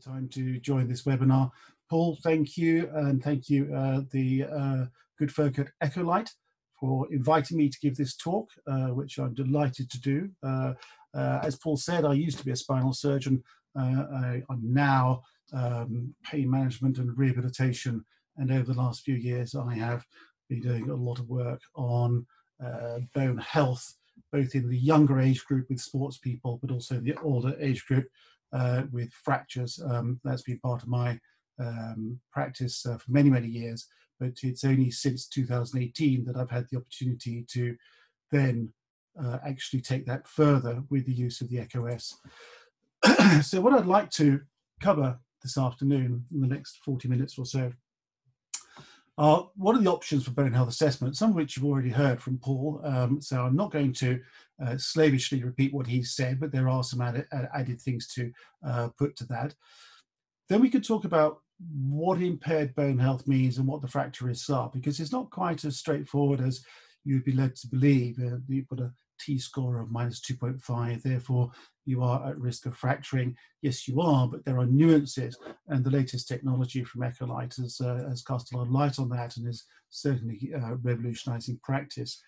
time to join this webinar. Paul, thank you, and thank you the good folk at Echolight for inviting me to give this talk, which I'm delighted to do. As Paul said, I used to be a spinal surgeon. I'm now pain management and rehabilitation, and over the last few years I have been doing a lot of work on bone health, both in the younger age group with sports people, but also the older age group with fractures. That's been part of my practice for many, many years, but it's only since 2018 that I've had the opportunity to then actually take that further with the use of the EchoS. So what I'd like to cover this afternoon in the next 40 minutes or so are what are the options for bone health assessment, some of which you've already heard from Paul, so I'm not going to slavishly repeat what he said, but there are some added things to put to that. Then we could talk about what impaired bone health means and what the fracture risks are, because it's not quite as straightforward as you'd be led to believe. You put a T-score of -2.5, therefore you are at risk of fracturing. Yes, you are, but there are nuances, and the latest technology from Echolight has cast a lot of light on that and is certainly revolutionising practice.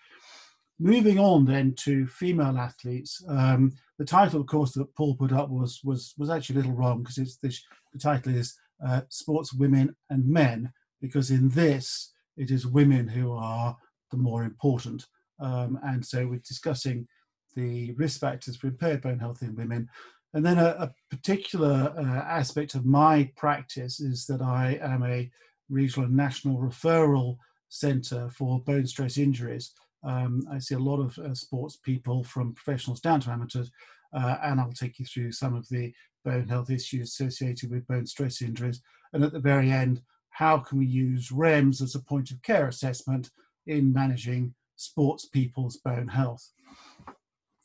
Moving on then to female athletes, the title, of course, that Paul put up was actually a little wrong, because it's the title is Sports Women and Men, because in this it is women who are the more important. And so we're discussing the risk factors for impaired bone health in women. And then a particular aspect of my practice is that I am a regional and national referral centre for bone stress injuries. I see a lot of sports people, from professionals down to amateurs, and I'll take you through some of the bone health issues associated with bone stress injuries. And at the very end, how can we use REMS as a point of care assessment in managing sports people's bone health?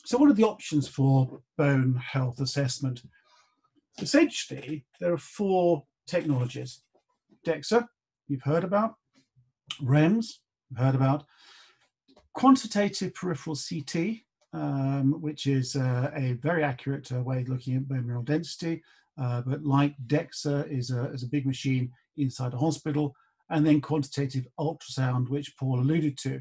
So what are the options for bone health assessment? Essentially, there are four technologies. DEXA, you've heard about. REMS, you've heard about. Quantitative peripheral CT, which is a very accurate way of looking at bone mineral density, but like DEXA is a big machine inside a hospital. And then quantitative ultrasound, which Paul alluded to.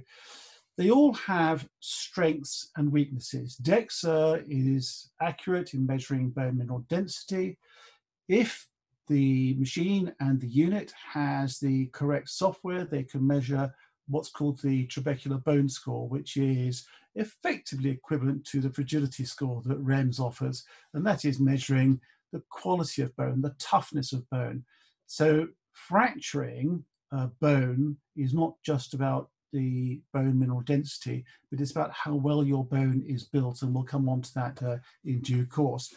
They all have strengths and weaknesses. DEXA is accurate in measuring bone mineral density. If the machine and the unit has the correct software, they can measure what's called the trabecular bone score, which is effectively equivalent to the fragility score that REMS offers, and that is measuring the quality of bone, the toughness of bone. So fracturing bone is not just about the bone mineral density, but it's about how well your bone is built, and we'll come on to that in due course.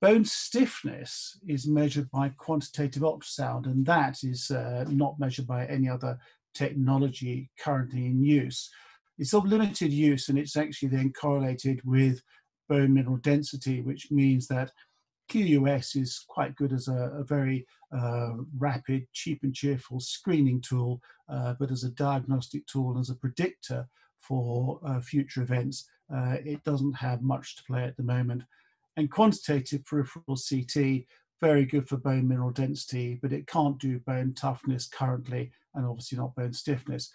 Bone stiffness is measured by quantitative ultrasound, and that is not measured by any other technology currently in use. It's of limited use, and it's actually then correlated with bone mineral density, which means that QUS is quite good as a very rapid, cheap and cheerful screening tool, but as a diagnostic tool, as a predictor for future events, it doesn't have much to play at the moment. And quantitative peripheral CT, very good for bone mineral density, but it can't do bone toughness currently, and obviously not bone stiffness.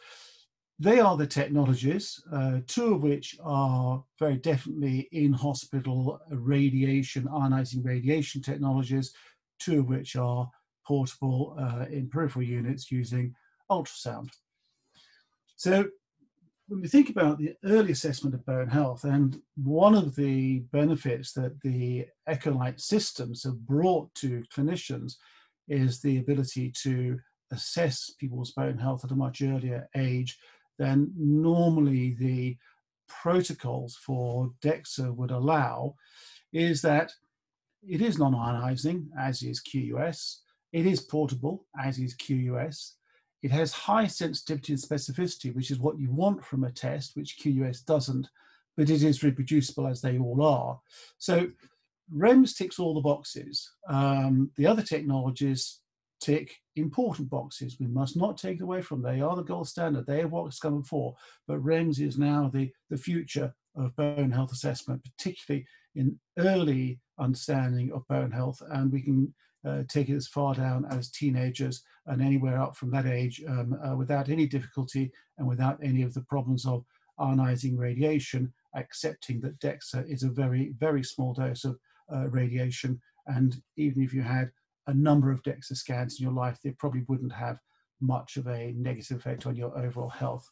They are the technologies, two of which are very definitely in-hospital radiation, ionizing radiation technologies, two of which are portable in peripheral units using ultrasound. So when we think about the early assessment of bone health, and one of the benefits that the Echolight systems have brought to clinicians is the ability to assess people's bone health at a much earlier age than normally the protocols for DEXA would allow, is that it is non-ionizing, as is QUS, it is portable, as is QUS, it has high sensitivity and specificity, which is what you want from a test, which QUS doesn't, but it is reproducible, as they all are. So REMS ticks all the boxes. The other technologies tick important boxes. We must not take away from them. They are the gold standard. They are what's coming for. But REMS is now the future of bone health assessment, particularly in early understanding of bone health. And we can take it as far down as teenagers and anywhere up from that age without any difficulty and without any of the problems of ionizing radiation, accepting that DEXA is a very, very small dose of radiation. And even if you had a number of DEXA scans in your life, they probably wouldn't have much of a negative effect on your overall health.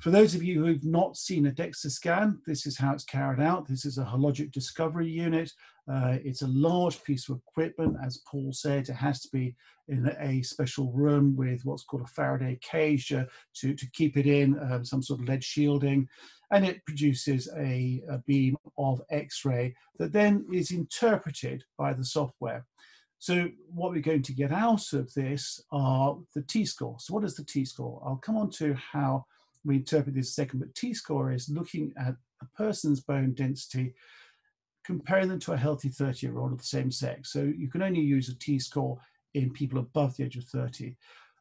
For those of you who have not seen a DEXA scan, this is how it's carried out. This is a Hologic Discovery unit. It's a large piece of equipment. As Paul said, it has to be in a special room with what's called a Faraday cage to keep it in, some sort of lead shielding. And it produces a beam of X-ray that then is interpreted by the software. So what we're going to get out of this are the T-score. So what is the T-score? I'll come on to how we interpret this in a second, but T-score is looking at a person's bone density, comparing them to a healthy 30-year-old of the same sex. So you can only use a T-score in people above the age of 30.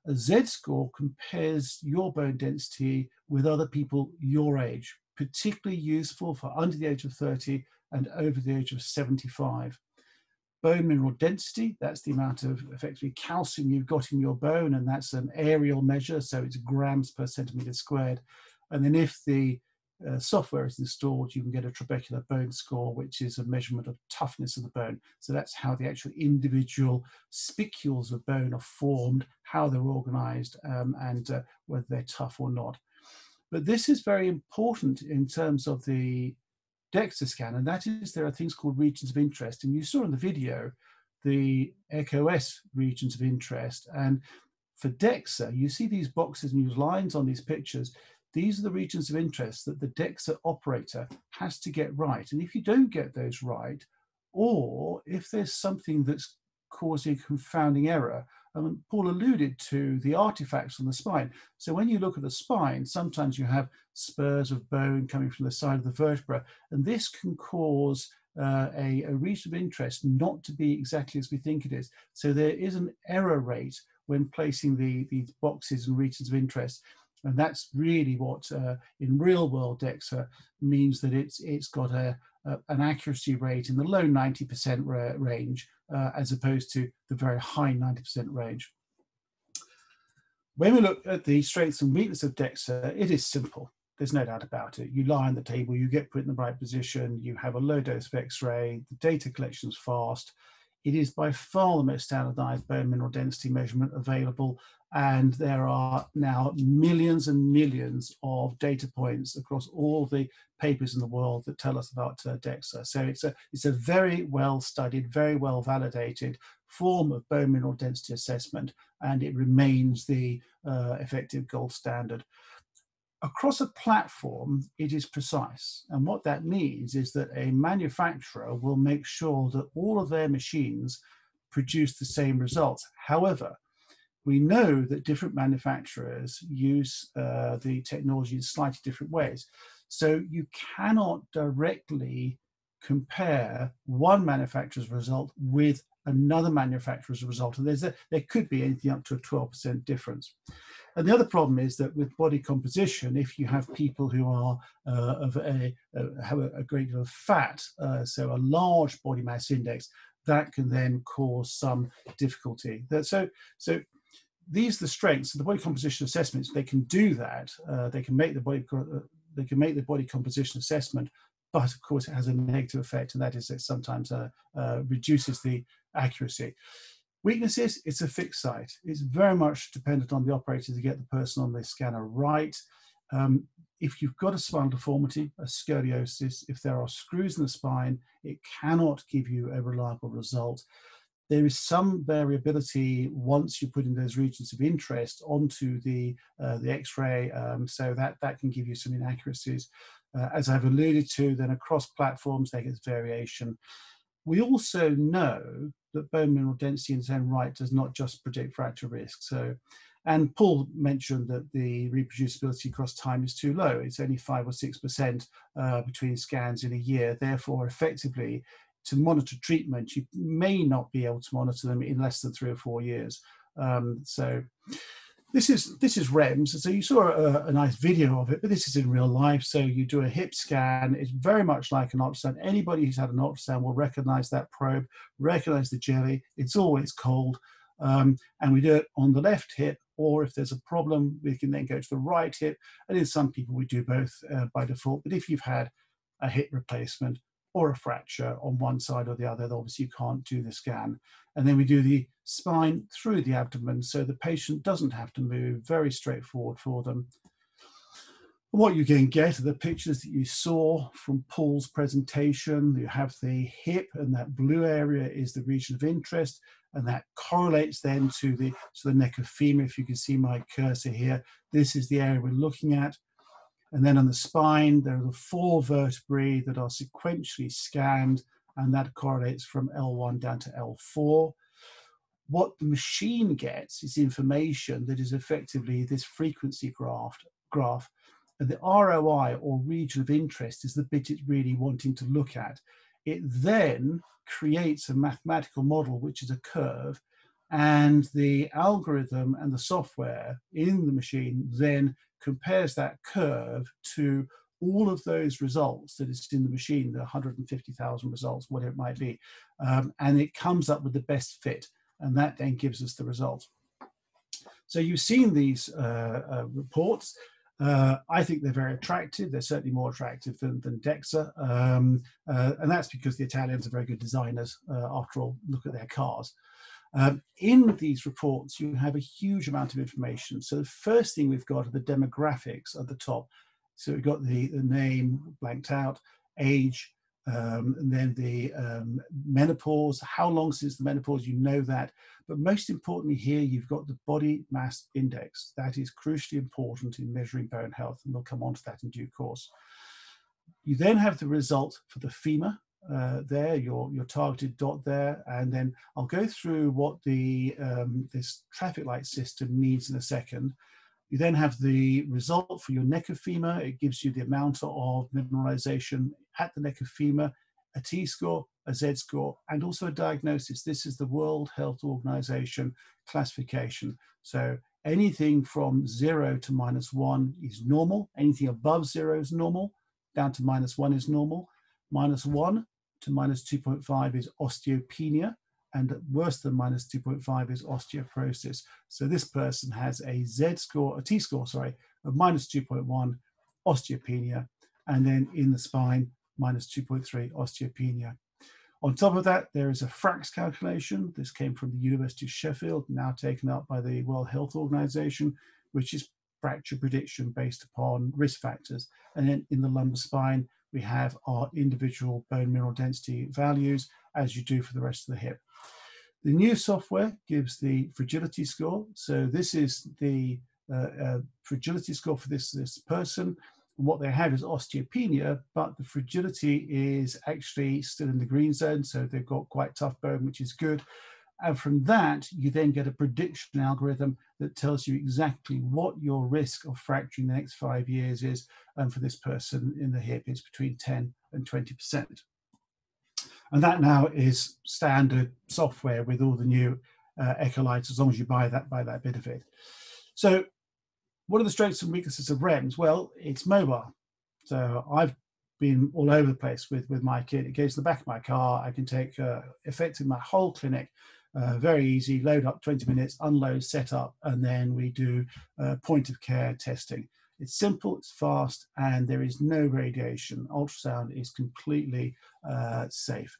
A Z-score compares your bone density with other people your age, particularly useful for under the age of 30 and over the age of 75. Bone mineral density, that's the amount of effectively calcium you've got in your bone, and that's an aerial measure, so it's grams per centimetre squared. And then if the software is installed, you can get a trabecular bone score, which is a measurement of toughness of the bone. So that's how the actual individual spicules of bone are formed, how they're organised, and whether they're tough or not. But this is very important in terms of the DEXA scan, and that is there are things called regions of interest, and you saw in the video the EchoS regions of interest. And for DEXA, you see these boxes and these lines on these pictures. These are the regions of interest that the DEXA operator has to get right, and if you don't get those right, or if there's something that's causing confounding error, Paul alluded to the artifacts on the spine. So when you look at the spine, sometimes you have spurs of bone coming from the side of the vertebra, and this can cause a region of interest not to be exactly as we think it is. So there is an error rate when placing the boxes and regions of interest, and that's really what in real world DEXA means, that it's got an accuracy rate in the low 90% range as opposed to the very high 90% range. When we look at the strengths and weaknesses of DEXA, it is simple. There's no doubt about it. You lie on the table, you get put in the right position, you have a low dose of X-ray, the data collection is fast. It is by far the most standardized bone mineral density measurement available, and there are now millions and millions of data points across all the papers in the world that tell us about DEXA. So it's a very well studied, very well validated form of bone mineral density assessment, and it remains the effective gold standard. Across a platform, it is precise. And what that means is that a manufacturer will make sure that all of their machines produce the same results. However, we know that different manufacturers use the technology in slightly different ways. So you cannot directly compare one manufacturer's result with another manufacturer's result, and there could be anything up to a 12% difference. And the other problem is that with body composition, if you have people who are have a great deal of fat, so a large body mass index, that can then cause some difficulty. So these are the strengths of the body composition assessments. They can do that. They can make the body composition assessment, but of course it has a negative effect, and that is it sometimes reduces the accuracy. Weaknesses, it's a fixed site. It's very much dependent on the operator to get the person on the scanner right. If you've got a spinal deformity, a scoliosis, if there are screws in the spine, it cannot give you a reliable result. There is some variability once you put in those regions of interest onto the X-ray, so that can give you some inaccuracies. As I've alluded to, then across platforms, there is variation. We also know that bone mineral density in its own right does not just predict fracture risk. So, and Paul mentioned that the reproducibility across time is too low. It's only 5 or 6% between scans in a year. Therefore, effectively, to monitor treatment, you may not be able to monitor them in less than 3 or 4 years. So This is REMS. So you saw a nice video of it, but this is in real life. So you do a hip scan. It's very much like an ultrasound. Anybody who's had an ultrasound will recognize that probe, recognize the jelly. It's always cold. And we do it on the left hip, or if there's a problem, we can then go to the right hip. And in some people, we do both by default. But if you've had a hip replacement or a fracture on one side or the other, obviously you can't do the scan. And then we do the spine through the abdomen, so the patient doesn't have to move, very straightforward for them. And what you can get are the pictures that you saw from Paul's presentation. You have the hip, and that blue area is the region of interest, and that correlates then to the neck of femur. If you can see my cursor here, this is the area we're looking at. And then on the spine, there are the 4 vertebrae that are sequentially scanned, and that correlates from L1 down to L4. What the machine gets is information that is effectively this frequency graph, and the ROI, or region of interest, is the bit it's really wanting to look at. It then creates a mathematical model, which is a curve, and the algorithm and the software in the machine then compares that curve to all of those results that is in the machine, the 150,000 results, whatever it might be, and it comes up with the best fit, and that then gives us the result. So you've seen these reports. I think they're very attractive. They're certainly more attractive than DEXA, and that's because the Italians are very good designers. After all, look at their cars. In these reports, you have a huge amount of information. So the first thing we've got are the demographics at the top. So we've got the name blanked out, age, and then the menopause, how long since the menopause, you know that. But most importantly here, you've got the body mass index. That is crucially important in measuring bone health, and we'll come on to that in due course. You then have the result for the femur. There, your targeted dot there, and then I'll go through what the this traffic light system means in a second. You then have the result for your neck of femur. It gives you the amount of mineralization at the neck of femur, a T-score, a Z-score, and also a diagnosis. This is the World Health Organization classification. So anything from 0 to -1 is normal. Anything above 0 is normal. Down to -1 is normal. -1 to -2.5 is osteopenia, and worse than -2.5 is osteoporosis. So this person has a Z-score, a T-score, sorry, of -2.1, osteopenia, and then in the spine, -2.3, osteopenia. On top of that, there is a FRAX calculation. This came from the University of Sheffield, now taken up by the World Health Organization, which is fracture prediction based upon risk factors. And then in the lumbar spine, we have our individual bone mineral density values, as you do for the rest of the hip. The new software gives the fragility score. So this is the fragility score for this person. And what they have is osteopenia, but the fragility is actually still in the green zone. So they've got quite tough bone, which is good. And from that, you then get a prediction algorithm that tells you exactly what your risk of fracturing the next 5 years is. And for this person in the hip, it's between 10 and 20%. And that now is standard software with all the new Echolights, as long as you buy that bit of it. So what are the strengths and weaknesses of REMS? Well, it's mobile. So I've been all over the place with my kit. It goes to the back of my car. I can take effectively my whole clinic. Very easy, load up 20 minutes, unload, set up, and then we do point of care testing. It's simple, it's fast, and there is no radiation. Ultrasound is completely safe.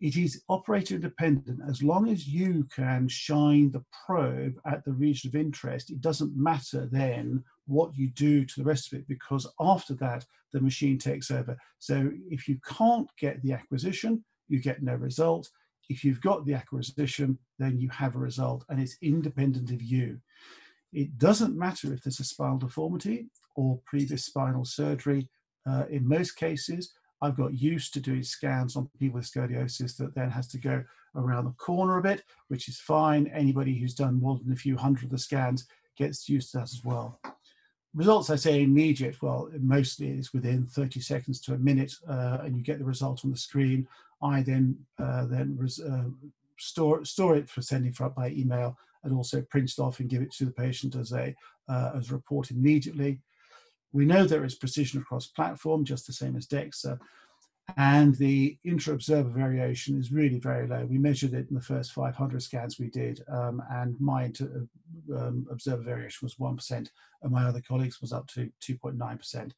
It is operator independent. As long as you can shine the probe at the region of interest, it doesn't matter then what you do to the rest of it, because after that, the machine takes over. So if you can't get the acquisition, you get no result. If you've got the acquisition, then you have a result, and it's independent of you. It doesn't matter if there's a spinal deformity or previous spinal surgery. In most cases, I've got used to doing scans on people with scoliosis that then has to go around the corner a bit, which is fine. Anybody who's done more than a few hundred of the scans gets used to that as well. Results, I say immediate. Well, mostly it's within 30 seconds to a minute, and you get the result on the screen. I then store it for sending by email, and also print it off and give it to the patient as a report immediately. We know there is precision across platform, just the same as DEXA, and the intra-observer variation is really very low. We measured it in the first 500 scans we did, and my observer variation was 1%, and my other colleagues was up to 2.9%.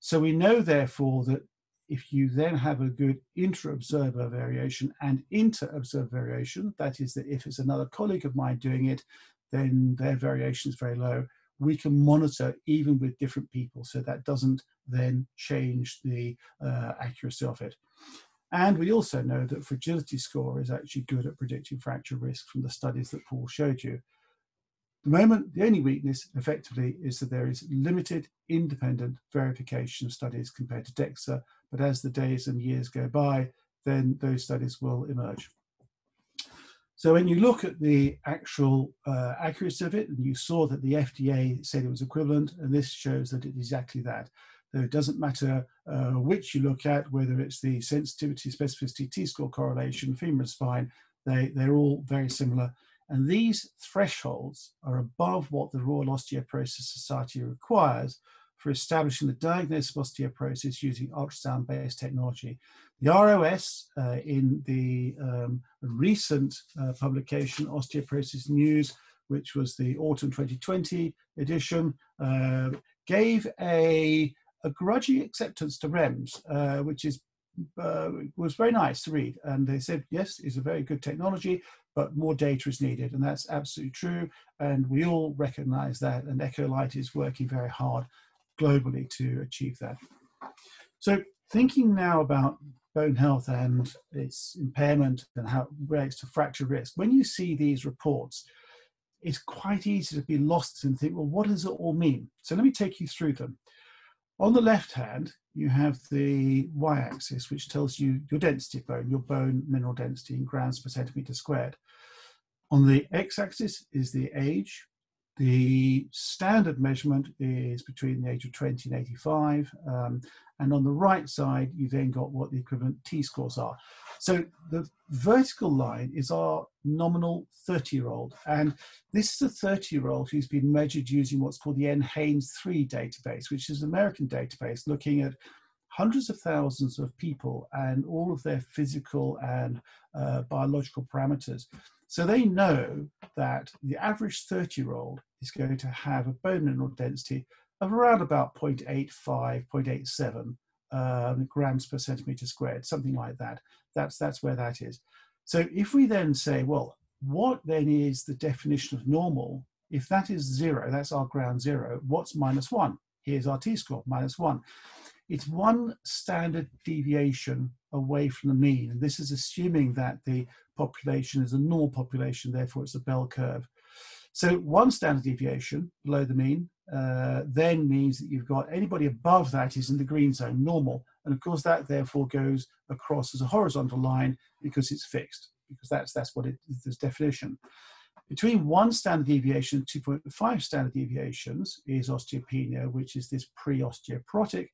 So we know, therefore, that if you then have a good intra-observer variation and inter-observer variation, that is that if it's another colleague of mine doing it, then their variation is very low. We can monitor even with different people, so that doesn't then change the accuracy of it. And we also know that fragility score is actually good at predicting fracture risk from the studies that Paul showed you. At the moment, the only weakness effectively is that there is limited independent verification of studies compared to DEXA, but as the days and years go by, then those studies will emerge. So when you look at the actual accuracy of it, and you saw that the FDA said it was equivalent, and this shows that it's exactly that. Though it doesn't matter which you look at, whether it's the sensitivity, specificity, T-score correlation, femur and spine, they're all very similar. And these thresholds are above what the Royal Osteoporosis Society requires for establishing the diagnosis of osteoporosis using ultrasound-based technology. The ROS in the recent publication, Osteoporosis News, which was the autumn 2020 edition, gave a grudgy acceptance to REMS, which is was very nice to read. And they said, yes, it's a very good technology, but more data is needed. And that's absolutely true. And we all recognize that. And Echolight is working very hard globally to achieve that. So thinking now about bone health and its impairment and how it relates to fracture risk, when you see these reports, it's quite easy to be lost and think, well, what does it all mean? So let me take you through them. On the left hand, you have the y-axis, which tells you your density of bone, your bone mineral density in grams per centimetre squared. On the x-axis is the age. The standard measurement is between the age of 20 and 85. And on the right side, you then got what the equivalent T-scores are. So the vertical line is our nominal 30-year-old. And this is a 30-year-old who's been measured using what's called the NHANES-3 database, which is an American database looking at hundreds of thousands of people and all of their physical and biological parameters. So they know that the average 30-year-old is going to have a bone mineral density of around about 0.85, 0.87 grams per centimetre squared, something like that. That's where that is. So if we then say, well, what then is the definition of normal? If that is zero, that's our ground zero, what's -1? Here's our T-score, -1. It's one standard deviation away from the mean. And this is assuming that the population is a normal population, therefore it's a bell curve. So one standard deviation below the mean then means that you've got anybody above that is in the green zone, normal. And of course that therefore goes across as a horizontal line because it's fixed, because that's what it is, this definition. Between one standard deviation and 2.5 standard deviations is osteopenia, which is this pre-osteoporotic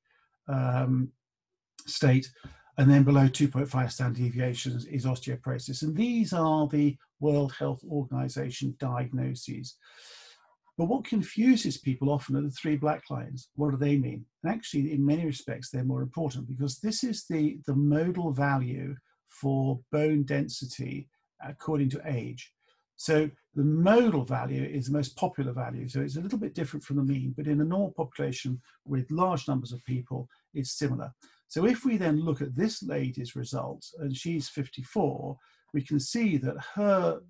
state, and then below 2.5 standard deviations is osteoporosis. And these are the World Health Organization diagnoses. But what confuses people often are the three black lines. What do they mean? And actually, in many respects, they're more important because this is the modal value for bone density according to age. So the modal value is the most popular value. So it's a little bit different from the mean, but in a normal population with large numbers of people, it's similar. So if we then look at this lady's results, and she's 54, we can see that her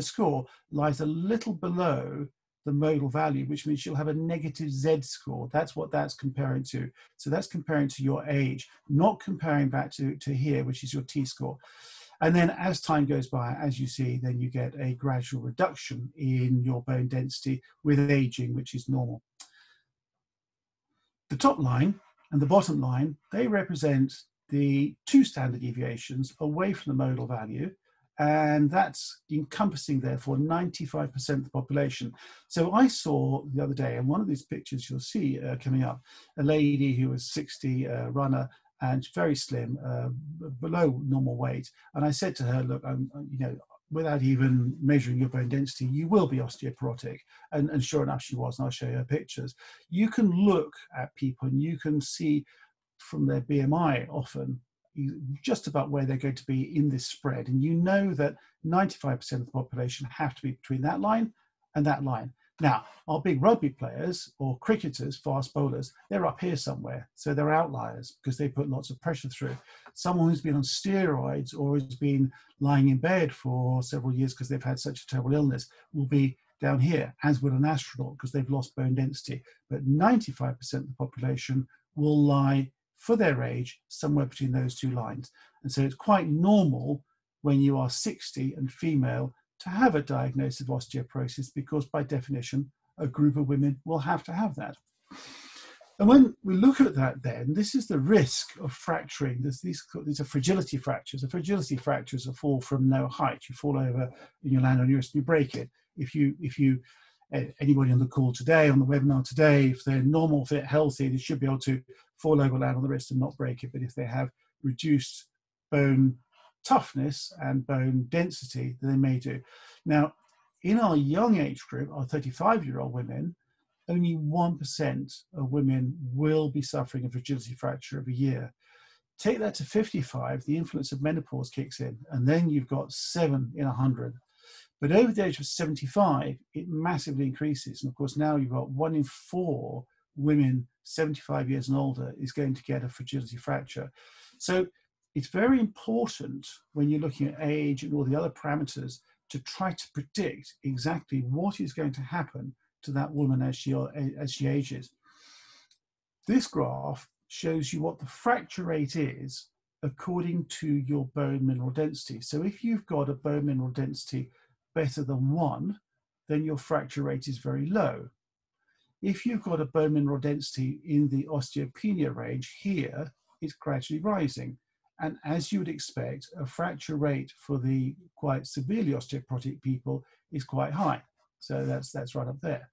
score lies a little below the modal value, which means she'll have a negative Z-score. That's what that's comparing to. So that's comparing to your age, not comparing back to here, which is your T-score. And then as time goes by, as you see, then you get a gradual reduction in your bone density with aging, which is normal. The top line and the bottom line, they represent the two standard deviations away from the modal value, and that's encompassing, therefore, 95% of the population. So I saw the other day, and one of these pictures you'll see coming up, a lady who was 60, runner, and very slim, below normal weight. And I said to her, look, I'm, you know, without even measuring your bone density, you will be osteoporotic. And sure enough, she was, and I'll show you her pictures. You can look at people and you can see from their BMI often just about where they're going to be in this spread. And you know that 95% of the population have to be between that line and that line. Now, our big rugby players or cricketers, fast bowlers, they're up here somewhere. So they're outliers because they put lots of pressure through. Someone who's been on steroids or has been lying in bed for several years because they've had such a terrible illness will be down here, as would an astronaut because they've lost bone density. But 95% of the population will lie for their age somewhere between those two lines. And so it's quite normal when you are 60 and female to have a diagnosis of osteoporosis, because by definition, a group of women will have to have that. And when we look at that then, this is the risk of fracturing. These are fragility fractures. A fragility fracture is a fall from no height. You fall over and you land on your wrist and you break it. If anybody on the call today, on the webinar today, if they're normal, fit, healthy, they should be able to fall over, land on the wrist and not break it. But if they have reduced bone toughness and bone density, than they may do. Now, in our young age group, our 35-year-old women, only 1% of women will be suffering a fragility fracture every year. Take that to 55, the influence of menopause kicks in, and then you've got 7 in 100. But over the age of 75, it massively increases. And of course, now you've got 1 in 4 women 75 years and older is going to get a fragility fracture. So it's very important when you're looking at age and all the other parameters to try to predict exactly what is going to happen to that woman as she ages. This graph shows you what the fracture rate is according to your bone mineral density. So if you've got a bone mineral density better than 1, then your fracture rate is very low. If you've got a bone mineral density in the osteopenia range here, it's gradually rising. And as you would expect, a fracture rate for the quite severely osteoporotic people is quite high. So that's right up there,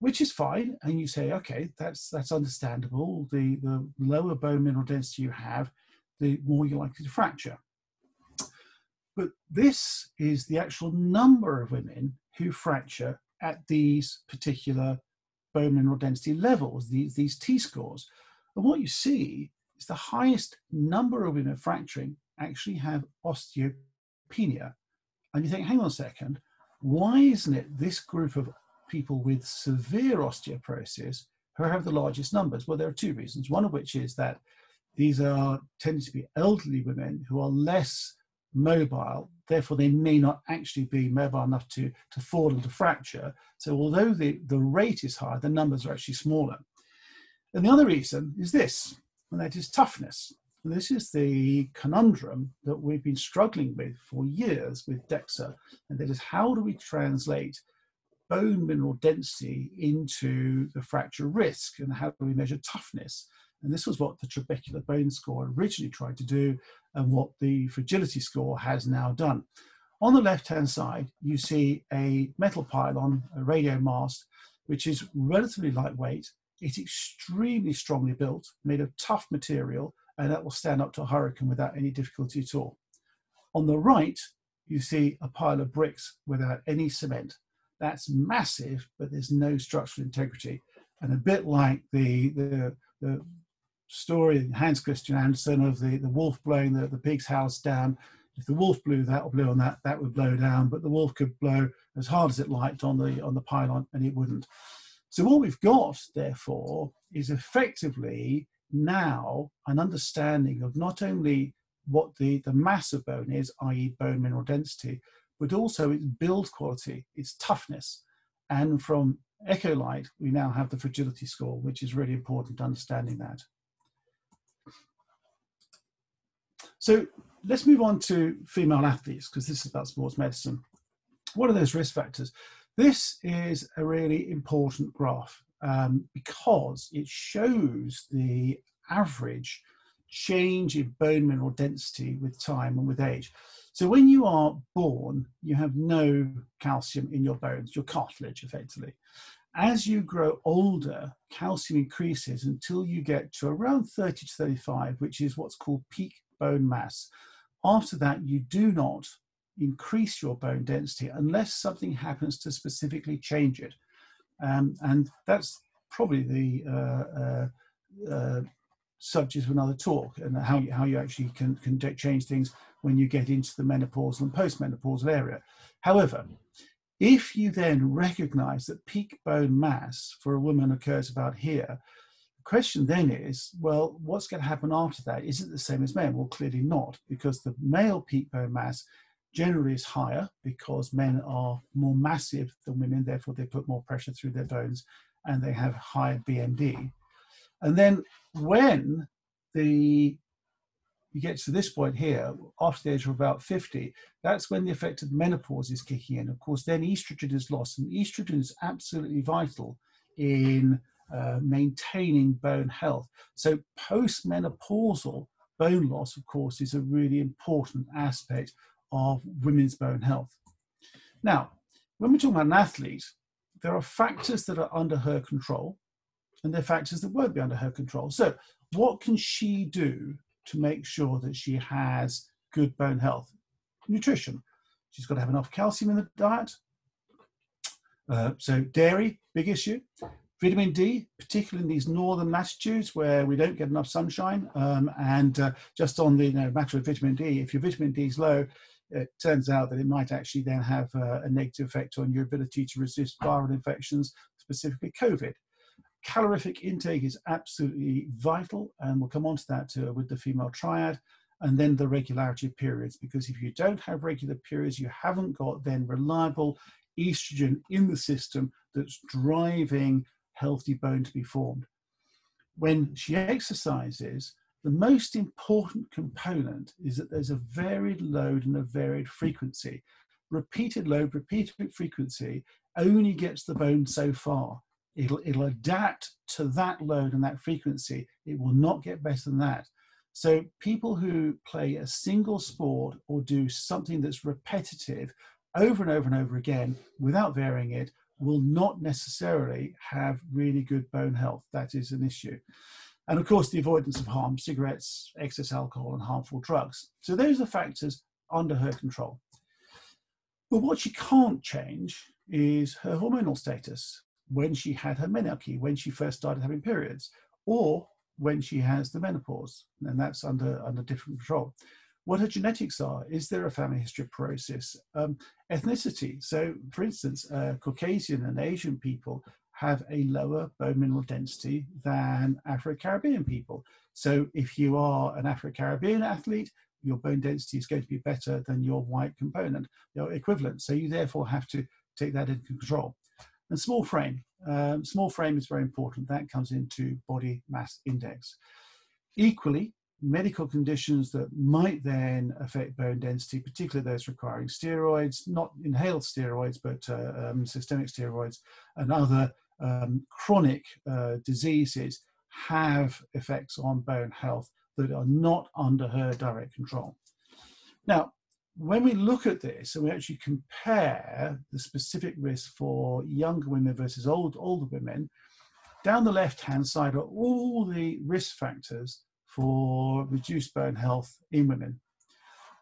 which is fine. And you say, okay, that's understandable. The lower bone mineral density you have, the more you're likely to fracture. But this is the actual number of women who fracture at these particular bone mineral density levels, these T-scores. And what you see, it's the highest number of women fracturing actually have osteopenia. And you think, hang on a second, why isn't it this group of people with severe osteoporosis who have the largest numbers? Well, there are two reasons, one of which is that these tend to be elderly women who are less mobile, therefore they may not actually be mobile enough to fall and to fracture. So although the rate is higher, the numbers are actually smaller. And the other reason is this. And that is toughness. And this is the conundrum that we've been struggling with for years with DEXA, and that is, how do we translate bone mineral density into the fracture risk, and how do we measure toughness? And this was what the trabecular bone score originally tried to do, and what the fragility score has now done. On the left-hand side, you see a metal pylon, a radio mast, which is relatively lightweight. It's extremely strongly built, made of tough material, and that will stand up to a hurricane without any difficulty at all. On the right, you see a pile of bricks without any cement. That's massive, but there's no structural integrity. And a bit like the story in Hans Christian Andersen of the wolf blowing the pig's house down. If the wolf blew that or blew on that, that would blow down, but the wolf could blow as hard as it liked on the pylon, and it wouldn't. So what we've got, therefore, is effectively now an understanding of not only what the mass of bone is, i.e. bone mineral density, but also its build quality, its toughness. And from Echolight, we now have the fragility score, which is really important to understanding that. So let's move on to female athletes, because this is about sports medicine. What are those risk factors? This is a really important graph because it shows the average change in bone mineral density with time and with age. So when you are born, you have no calcium in your bones, your cartilage effectively. As you grow older, calcium increases until you get to around 30 to 35, which is what's called peak bone mass. After that, you do not increase your bone density unless something happens to specifically change it. And that's probably the subject of another talk, and how you actually can change things when you get into the menopausal and postmenopausal area. However, if you then recognize that peak bone mass for a woman occurs about here, the question then is, well, what's going to happen after that? Is it the same as men? Well, clearly not, because the male peak bone mass generally is higher because men are more massive than women, therefore they put more pressure through their bones and they have higher BMD. And then when you get to this point here, after the age of about 50, that's when the effect of menopause is kicking in. Of course, then estrogen is lost, and estrogen is absolutely vital in maintaining bone health. So postmenopausal bone loss, of course, is a really important aspect of women's bone health. Now, when we're talking about an athlete, there are factors that are under her control, and there are factors that won't be under her control. So what can she do to make sure that she has good bone health? Nutrition. She's got to have enough calcium in the diet. So dairy, big issue. Vitamin D, particularly in these northern latitudes where we don't get enough sunshine. Just on the matter of vitamin D, if your vitamin D is low, it turns out that it might actually then have a negative effect on your ability to resist viral infections, specifically COVID. Calorific intake is absolutely vital, and we'll come on to that with the female triad, and then the regularity of periods, because if you don't have regular periods, you haven't got then reliable estrogen in the system that's driving healthy bone to be formed. When she exercises, the most important component is that there's a varied load and a varied frequency. Repeated load, repeated frequency only gets the bone so far. It'll adapt to that load and that frequency. It will not get better than that. So people who play a single sport or do something that's repetitive over and over and over again without varying it will not necessarily have really good bone health. That is an issue. And of course, the avoidance of harm, cigarettes, excess alcohol and harmful drugs. So those are factors under her control. But what she can't change is her hormonal status. When she had her menarche, when she first started having periods, or when she has the menopause, and that's under different control. What her genetics are, is there a family history of porosis? Ethnicity, so for instance, Caucasian and Asian people have a lower bone mineral density than Afro-Caribbean people. So if you are an Afro-Caribbean athlete, your bone density is going to be better than your white component, your equivalent. So you therefore have to take that into control. And small frame. Small frame is very important. That comes into body mass index. Equally, medical conditions that might then affect bone density, particularly those requiring steroids, not inhaled steroids, but systemic steroids and other chronic diseases have effects on bone health that are not under her direct control. Now, when we look at this and we actually compare the specific risk for younger women versus older women, down the left-hand side are all the risk factors for reduced bone health in women.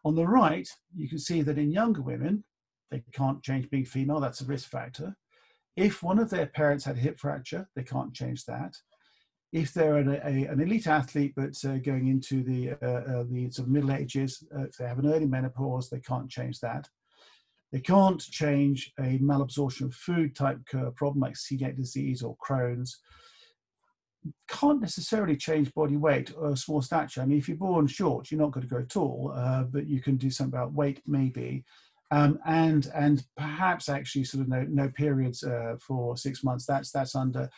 On the right, you can see that in younger women, they can't change being female, that's a risk factor. If one of their parents had a hip fracture, they can't change that. If they're an elite athlete, but going into the sort of middle ages, if they have an early menopause, they can't change that. They can't change a malabsorption of food type problem like celiac disease or Crohn's. Can't necessarily change body weight or small stature. I mean, if you're born short, you're not going to grow tall, but you can do something about weight maybe. And perhaps actually sort of no periods for 6 months. That's under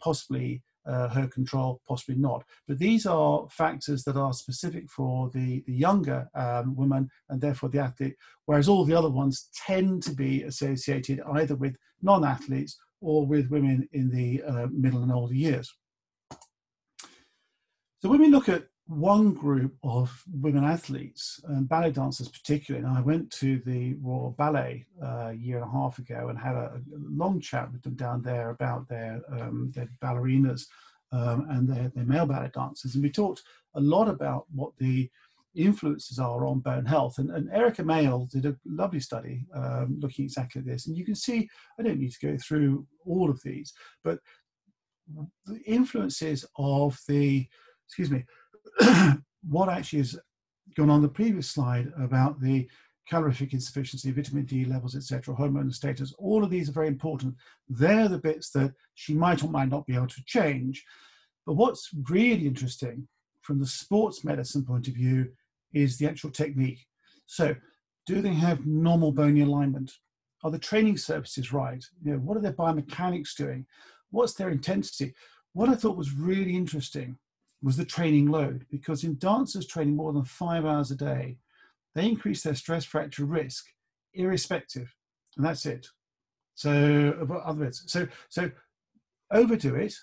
possibly her control, possibly not. But these are factors that are specific for the younger woman and therefore the athlete, whereas all the other ones tend to be associated either with non-athletes or with women in the middle and older years. So when we look at one group of women athletes, ballet dancers particularly, and I went to the Royal Ballet a year and a half ago and had a long chat with them down there about their ballerinas and their male ballet dancers, and we talked a lot about what the influences are on bone health. And Erica Mayall did a lovely study looking exactly at this. And you can see, I don't need to go through all of these, but the influences of the, excuse me, what actually has gone on the previous slide about the calorific insufficiency, vitamin D levels, etc., hormonal status, all of these are very important. They're the bits that she might or might not be able to change. But what's really interesting from the sports medicine point of view is the actual technique. So do they have normal bony alignment? Are the training surfaces right? You know, what are their biomechanics doing? What's their intensity? What I thought was really interesting was the training load, because in dancers training more than 5 hours a day, they increase their stress fracture risk irrespective, and that's it. So other bits. So overdo it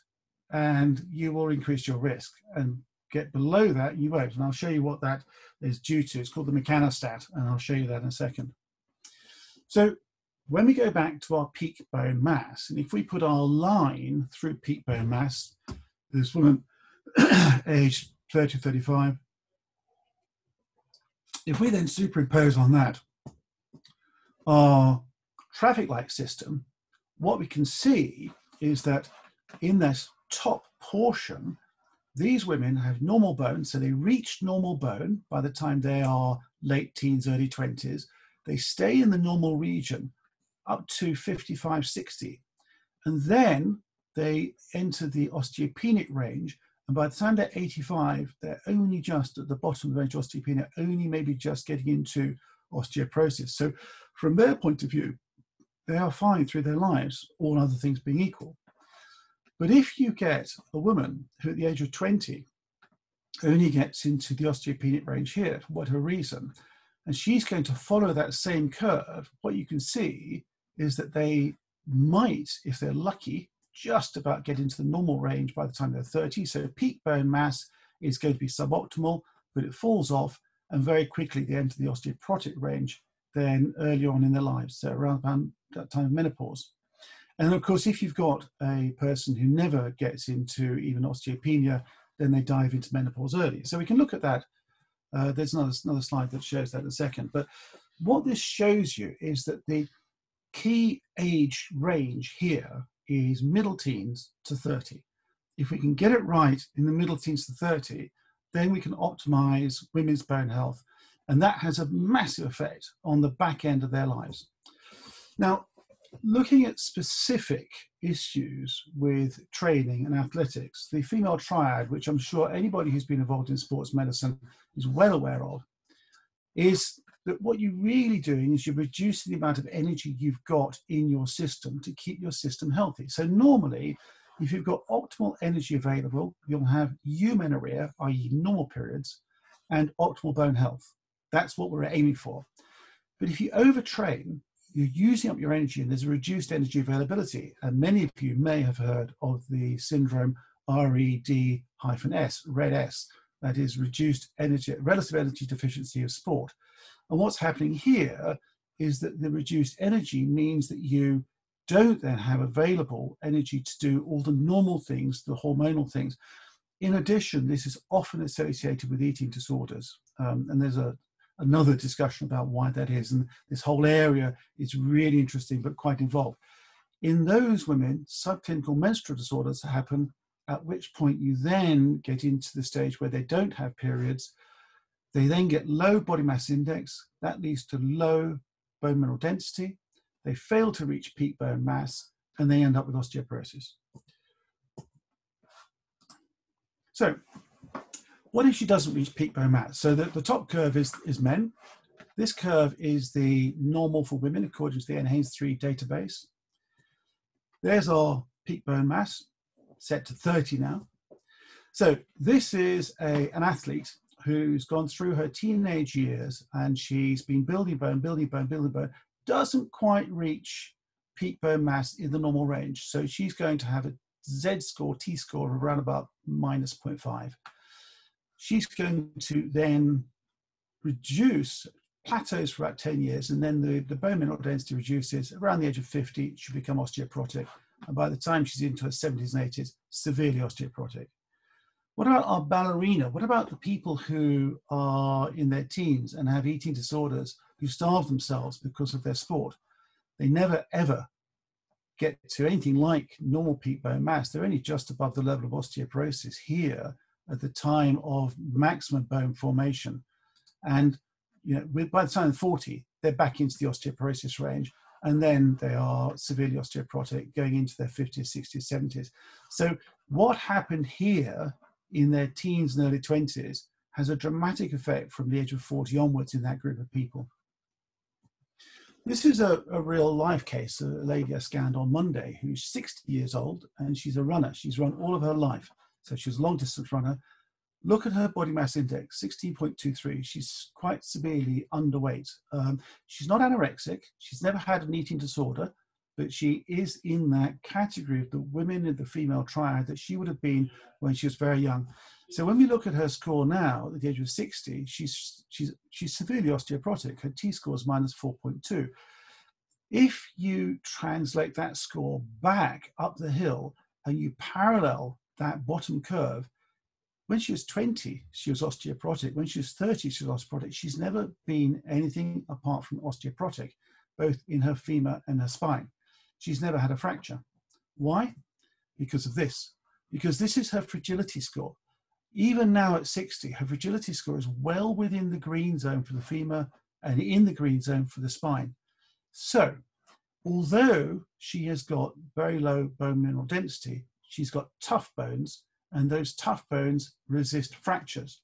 and you will increase your risk, and get below that you won't. And I'll show you what that is due to. It's called the mechanostat, and I'll show you that in a second. So when we go back to our peak bone mass, and if we put our line through peak bone mass, this woman aged 30, 35, if we then superimpose on that our traffic light system, what we can see is that in this top portion, these women have normal bone, so they reach normal bone by the time they are late teens, early 20s. They stay in the normal region up to 55, 60, and then they enter the osteopenic range. And by the time they're 85, they're only just at the bottom of the range of osteopenia, only maybe just getting into osteoporosis. So from their point of view, they are fine through their lives, all other things being equal. But if you get a woman who at the age of 20 only gets into the osteopenic range here, for whatever reason, and she's going to follow that same curve, what you can see is that they might, if they're lucky, just about get into the normal range by the time they're 30. So peak bone mass is going to be suboptimal, but it falls off, and very quickly they enter the osteoporotic range then early on in their lives, so around that time of menopause. And of course, if you've got a person who never gets into even osteopenia, then they dive into menopause early. So we can look at that. There's another slide that shows that in a second. But what this shows you is that the key age range here is middle teens to 30. If we can get it right in the middle teens to 30, then we can optimize women's bone health. And that has a massive effect on the back end of their lives. Now, looking at specific issues with training and athletics, the female triad, which I'm sure anybody who's been involved in sports medicine is well aware of, is that what you're really doing is you're reducing the amount of energy you've got in your system to keep your system healthy. So normally, if you've got optimal energy available, you'll have eumenorrhea, i.e. normal periods, and optimal bone health. That's what we're aiming for. But if you overtrain, you're using up your energy and there's a reduced energy availability. And many of you may have heard of the syndrome RED-S, RED-S, that is reduced energy, relative energy deficiency of sport. And what's happening here is that the reduced energy means that you don't then have available energy to do all the normal things, the hormonal things. In addition, this is often associated with eating disorders. And there's another discussion about why that is. And this whole area is really interesting, but quite involved. In those women, subclinical menstrual disorders happen, at which point you then get into the stage where they don't have periods. They then get low body mass index. That leads to low bone mineral density. They fail to reach peak bone mass, and they end up with osteoporosis. So what if she doesn't reach peak bone mass? So the top curve is men. This curve is the normal for women, according to the NHANES-3 database. There's our peak bone mass, set to 30 now. So this is an athlete who's gone through her teenage years, and she's been building bone, building bone, building bone, doesn't quite reach peak bone mass in the normal range. So she's going to have a Z-score, T-score of around about -0.5. She's going to then reduce, plateaus for about 10 years, and then the bone mineral density reduces. Around the age of 50, she'll become osteoporotic. And by the time she's into her 70s and 80s, severely osteoporotic. What about our ballerina? What about the people who are in their teens and have eating disorders, who starve themselves because of their sport? They never, ever get to anything like normal peak bone mass. They're only just above the level of osteoporosis here at the time of maximum bone formation. And you know, by the time of 40, they're back into the osteoporosis range, and then they are severely osteoporotic going into their 50s, 60s, 70s. So what happened here in their teens and early 20s has a dramatic effect from the age of 40 onwards in that group of people. This is a real life case, a lady I scanned on Monday who's 60 years old and she's a runner. She's run all of her life. So she's a long distance runner. Look at her body mass index, 16.23. She's quite severely underweight. She's not anorexic. She's never had an eating disorder, but she is in that category of the women in the female triad that she would have been when she was very young. So when we look at her score now, at the age of 60, she's severely osteoporotic. Her T-score is -4.2. If you translate that score back up the hill and you parallel that bottom curve, when she was 20, she was osteoporotic. When she was 30, she was osteoporotic. She's never been anything apart from osteoporotic, both in her femur and her spine. She's never had a fracture. Why? Because of this. Because this is her fragility score. Even now at 60, her fragility score is well within the green zone for the femur and in the green zone for the spine. So, although she has got very low bone mineral density, she's got tough bones, and those tough bones resist fractures.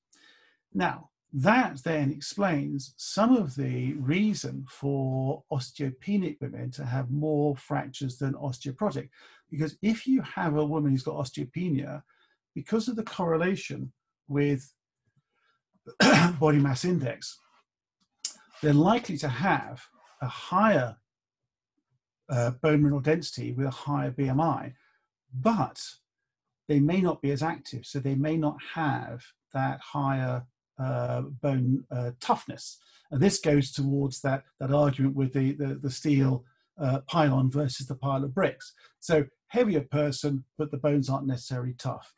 Now, that then explains some of the reason for osteopenic women to have more fractures than osteoporotic. Because if you have a woman who's got osteopenia, because of the correlation with body mass index, they're likely to have a higher bone mineral density with a higher BMI, but they may not be as active, so they may not have that higher bone toughness. And this goes towards that argument with the steel pylon versus the pile of bricks. So heavier person, but the bones aren't necessarily tough.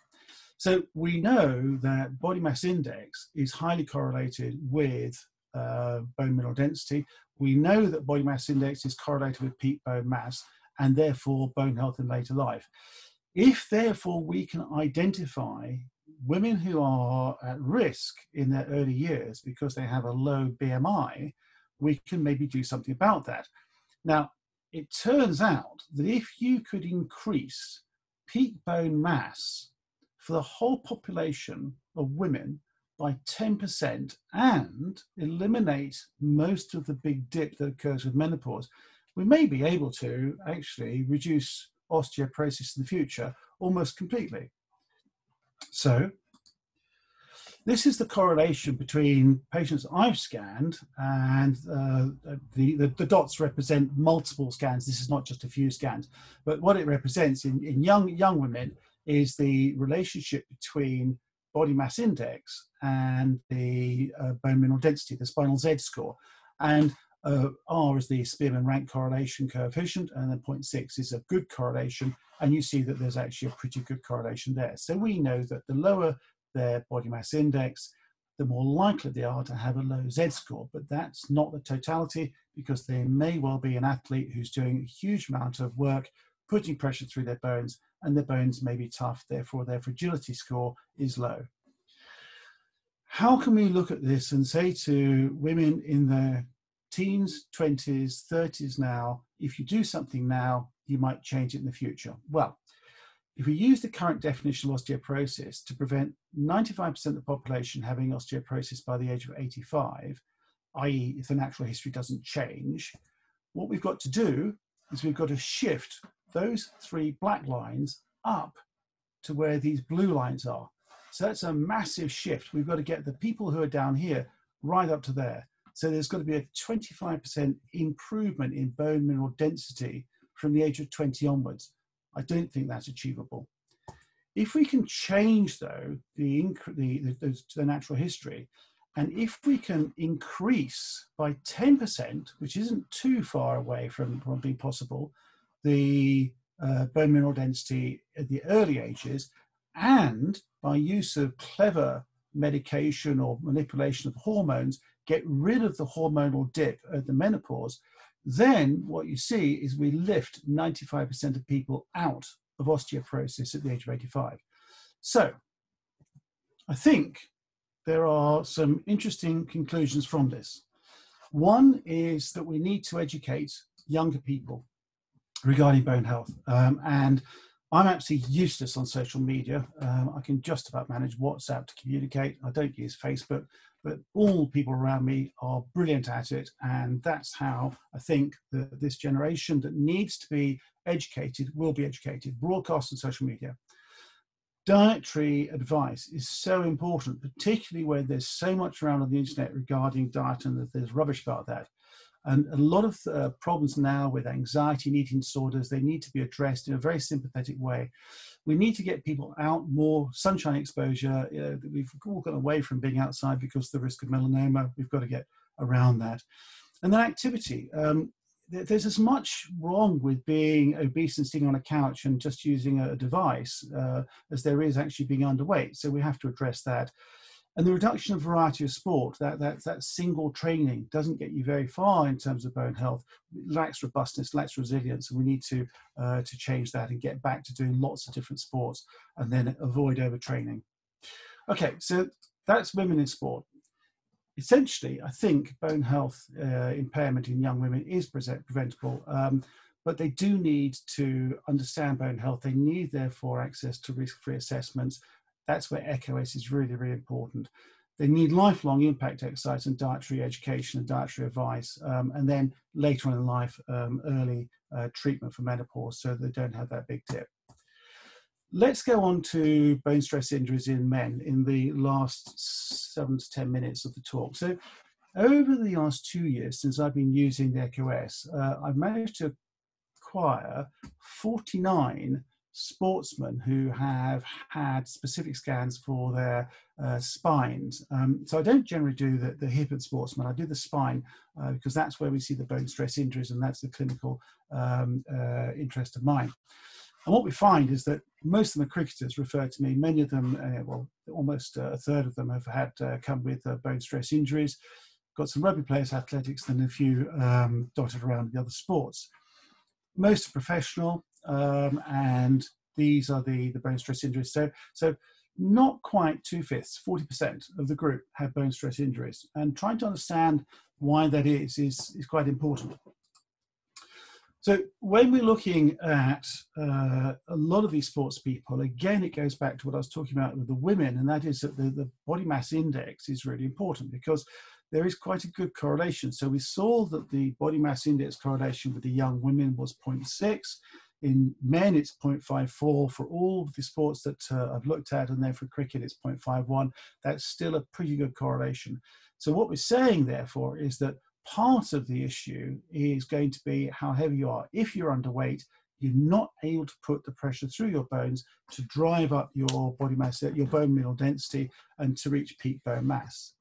So we know that body mass index is highly correlated with bone mineral density. We know that body mass index is correlated with peak bone mass and therefore bone health in later life. If therefore we can identify women who are at risk in their early years because they have a low BMI, we can maybe do something about that. Now, it turns out that if you could increase peak bone mass for the whole population of women by 10% and eliminate most of the big dip that occurs with menopause, we may be able to actually reduce osteoporosis in the future almost completely. So this is the correlation between patients I've scanned, and the dots represent multiple scans. This is not just a few scans, but what it represents in young women is the relationship between body mass index and the bone mineral density, the spinal Z-score. And R is the Spearman rank correlation coefficient, and then 0.6 is a good correlation, and you see that there's actually a pretty good correlation there. So we know that the lower their body mass index, the more likely they are to have a low Z-score, but that's not the totality, because they may well be an athlete who's doing a huge amount of work, putting pressure through their bones, and their bones may be tough, therefore their fragility score is low. How can we look at this and say to women in their teens, 20s, 30s now, if you do something now, you might change it in the future? Well, if we use the current definition of osteoporosis to prevent 95% of the population having osteoporosis by the age of 85, i.e. if the natural history doesn't change, what we've got to do is we've got to shift those three black lines up to where these blue lines are. So that's a massive shift. We've got to get the people who are down here right up to there. So there's got to be a 25% improvement in bone mineral density from the age of 20 onwards. I don't think that's achievable. If we can change, though, the natural history, and if we can increase by 10%, which isn't too far away from being possible, the bone mineral density at the early ages, and by use of clever medication or manipulation of hormones, get rid of the hormonal dip at the menopause, then what you see is we lift 95% of people out of osteoporosis at the age of 85. So I think there are some interesting conclusions from this. One is that we need to educate younger people regarding bone health. And I'm absolutely useless on social media. I can just about manage WhatsApp to communicate. I don't use Facebook, but all people around me are brilliant at it. And that's how I think that this generation that needs to be educated will be educated, broadcast and social media. Dietary advice is so important, particularly where there's so much around on the internet regarding diet and that there's rubbish about that. And a lot of problems now with anxiety and eating disorders, they need to be addressed in a very sympathetic way. We need to get people out more, sunshine exposure. You know, we've all got away from being outside because of the risk of melanoma. We've got to get around that. And then activity. There's as much wrong with being obese and sitting on a couch and just using a device as there is actually being underweight. So we have to address that. And the reduction of variety of sport, that single training doesn't get you very far in terms of bone health. It lacks robustness, lacks resilience, and we need to change that and get back to doing lots of different sports and then avoid overtraining. Okay, so that's women in sport. Essentially, I think bone health impairment in young women is preventable, but they do need to understand bone health. They need, therefore, access to risk-free assessments. That's where EchoS is really, really important. They need lifelong impact exercise and dietary education and dietary advice, and then later on in life, early treatment for menopause so they don't have that big dip. Let's go on to bone stress injuries in men in the last 7 to 10 minutes of the talk. So over the last 2 years since I've been using the EchoS, I've managed to acquire 49 sportsmen who have had specific scans for their spines. So I don't generally do the hip and sportsmen, I do the spine because that's where we see the bone stress injuries and that's the clinical interest of mine. And what we find is that most of the cricketers refer to me, many of them, well, almost a third of them have had come with bone stress injuries. Got some rugby players, athletics, and a few dotted around the other sports. Most are professional, and these are the bone stress injuries. So not quite 2/5, 40% of the group have bone stress injuries. And trying to understand why that is quite important. So when we're looking at a lot of these sports people, again, it goes back to what I was talking about with the women, and that is that the body mass index is really important because there is quite a good correlation. So we saw that the body mass index correlation with the young women was 0.6. In men, it's 0.54 for all the sports that I've looked at, and then for cricket, it's 0.51. That's still a pretty good correlation. So what we're saying, therefore, is that part of the issue is going to be how heavy you are. If you're underweight, you're not able to put the pressure through your bones to drive up your body mass, your bone mineral density, and to reach peak bone mass.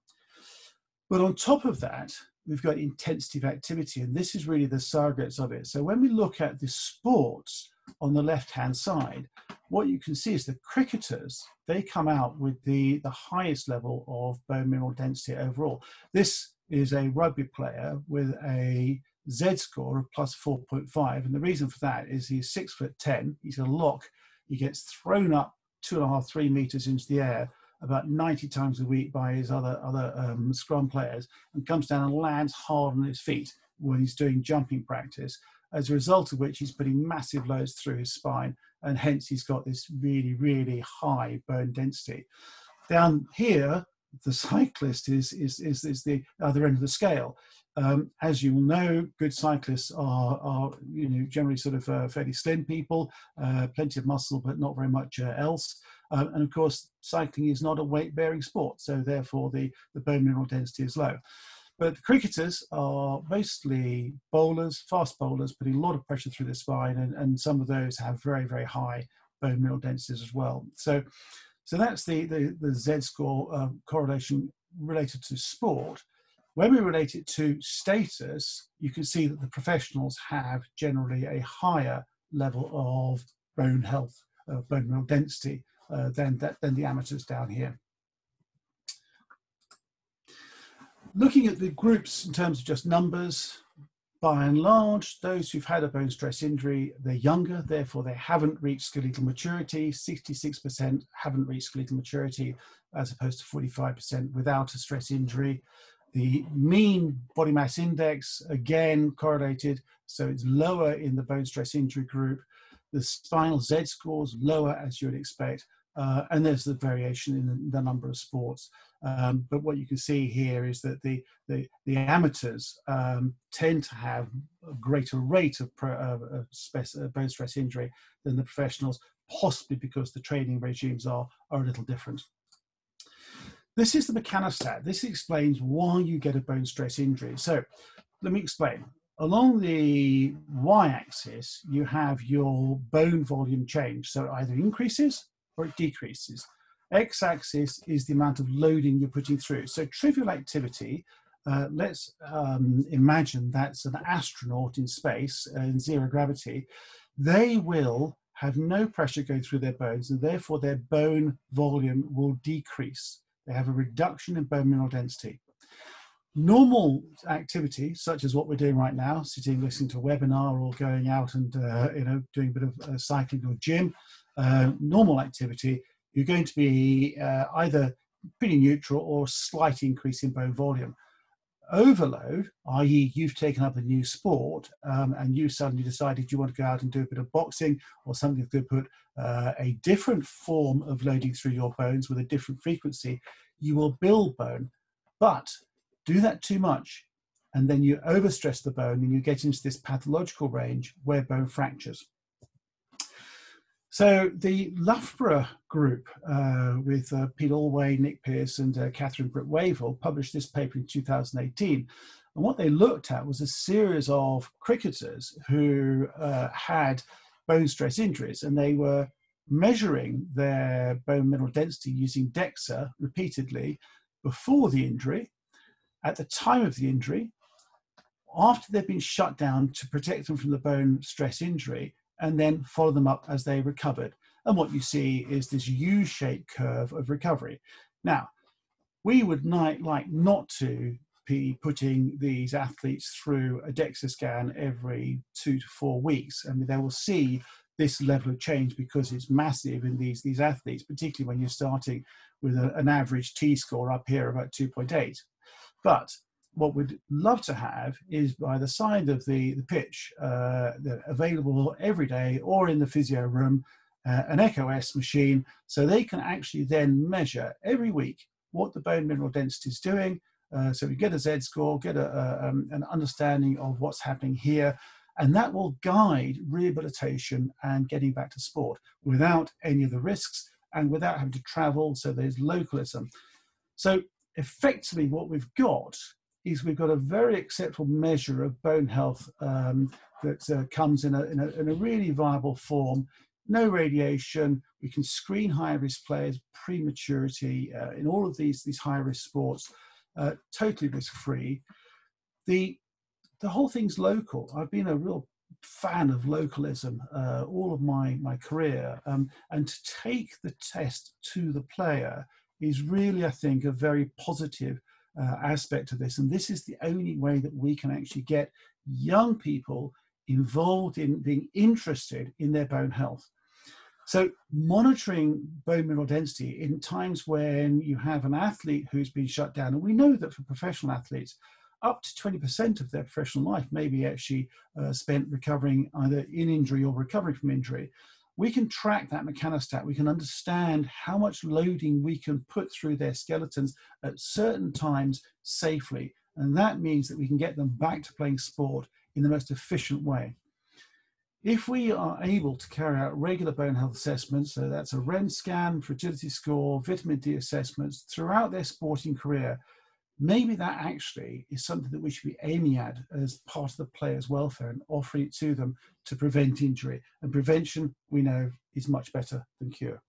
But on top of that, we've got intensity of activity, and this is really the surrogates of it. So when we look at the sports on the left-hand side, what you can see is the cricketers, they come out with the highest level of bone mineral density overall. This is a rugby player with a Z-score of +4.5. And the reason for that is he's 6'10", he's a lock, he gets thrown up 2.5–3 meters into the air about 90 times a week by his other scrum players and comes down and lands hard on his feet when he's doing jumping practice, as a result of which he's putting massive loads through his spine and hence he's got this really, really high bone density. Down here, the cyclist is the other end of the scale. As you will know, good cyclists are you know, generally sort of fairly slim people, plenty of muscle, but not very much else. And of course, cycling is not a weight-bearing sport, so therefore the bone mineral density is low. But the cricketers are mostly bowlers, fast bowlers, putting a lot of pressure through the spine, and some of those have very, very high bone mineral densities as well. So that's the Z-score correlation related to sport. When we relate it to status, you can see that the professionals have generally a higher level of bone health, bone mineral density than the amateurs down here. Looking at the groups in terms of just numbers, by and large, those who've had a bone stress injury, they're younger, therefore they haven't reached skeletal maturity. 66% haven't reached skeletal maturity as opposed to 45% without a stress injury. The mean body mass index, again, correlated, so it's lower in the bone stress injury group. The spinal Z-scores lower, as you would expect, and there's the variation in the number of sports. But what you can see here is that the amateurs tend to have a greater rate of bone stress injury than the professionals, possibly because the training regimes are a little different. This is the mechanostat. This explains why you get a bone stress injury. So let me explain. Along the y-axis, you have your bone volume change. So it either increases or it decreases. X-axis is the amount of loading you're putting through. So trivial activity, let's imagine that's an astronaut in space in zero gravity. They will have no pressure going through their bones, and therefore their bone volume will decrease. They have a reduction in bone mineral density. Normal activity, such as what we're doing right now, sitting listening to a webinar or going out and doing a bit of cycling or gym, normal activity, you're going to be either pretty neutral or slight increase in bone volume. Overload, i.e. you've taken up a new sport and you suddenly decided you want to go out and do a bit of boxing or something that's going to put a different form of loading through your bones with a different frequency, you will build bone. But do that too much and then you overstress the bone and you get into this pathological range where bone fractures. So the Loughborough group with Pete Alway, Nick Pearce and Catherine Britt Wavell published this paper in 2018. And what they looked at was a series of cricketers who had bone stress injuries, and they were measuring their bone mineral density using DEXA repeatedly before the injury, at the time of the injury, after they've been shut down to protect them from the bone stress injury, and then follow them up as they recovered. And what you see is this U-shaped curve of recovery. Now, we would like not to be putting these athletes through a DEXA scan every 2 to 4 weeks. I mean, they will see this level of change because it's massive in these athletes, particularly when you're starting with an average T-score up here about 2.8. But what we'd love to have is by the side of the pitch, available every day or in the physio room, an EchoS machine, so they can actually then measure every week what the bone mineral density is doing. So we get a Z-score, get an understanding of what's happening here, and that will guide rehabilitation and getting back to sport without any of the risks and without having to travel, so there's localism. So effectively what we've got is we've got a very acceptable measure of bone health that comes in a really viable form. No radiation, we can screen high-risk players, prematurity in all of these high-risk sports, totally risk-free. The whole thing's local. I've been a real fan of localism all of my career, and to take the test to the player is really, I think, a very positive aspect of this, and this is the only way that we can actually get young people involved in being interested in their bone health. So monitoring bone mineral density in times when you have an athlete who's been shut down, and we know that for professional athletes, up to 20% of their professional life may be actually spent recovering either in injury or recovering from injury. We can track that mechanostat, we can understand how much loading we can put through their skeletons at certain times safely, and that means that we can get them back to playing sport in the most efficient way. If we are able to carry out regular bone health assessments, so that's a REMS scan, fragility score, vitamin D assessments throughout their sporting career, maybe that actually is something that we should be aiming at as part of the player's welfare and offering it to them to prevent injury. And prevention, we know, is much better than cure.